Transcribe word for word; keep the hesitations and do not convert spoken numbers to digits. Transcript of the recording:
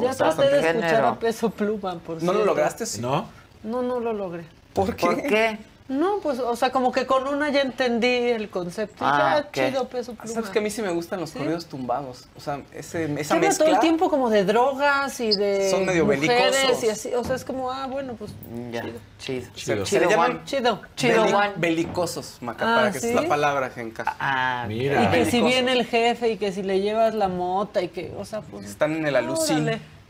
Ya traté de escuchar a Peso Pluma, por cierto. ¿No lo lograste? Sí. ¿No? No, no lo logré. ¿Por qué? ¿Por qué? No, pues, o sea, como que con una ya entendí el concepto. Ah, ya, ¿qué? Chido, Peso Pluma. Sabes que a mí sí me gustan los ¿Sí? corridos tumbados. O sea, ese, esa sí, mezcla. Todo el tiempo como de drogas y de Son medio mujeres belicosos. Y así. O sea, es como, ah, bueno, pues, ya. Chido. Chido. Chido. Se le llaman chido. Chido. Beli Juan. Belicosos, Macapara, ah, que ¿sí? es la palabra que encaja. Ah, mira. Y que belicosos. Si viene el jefe y que si le llevas la mota y que, o sea, pues... Están en el alucín. Órale.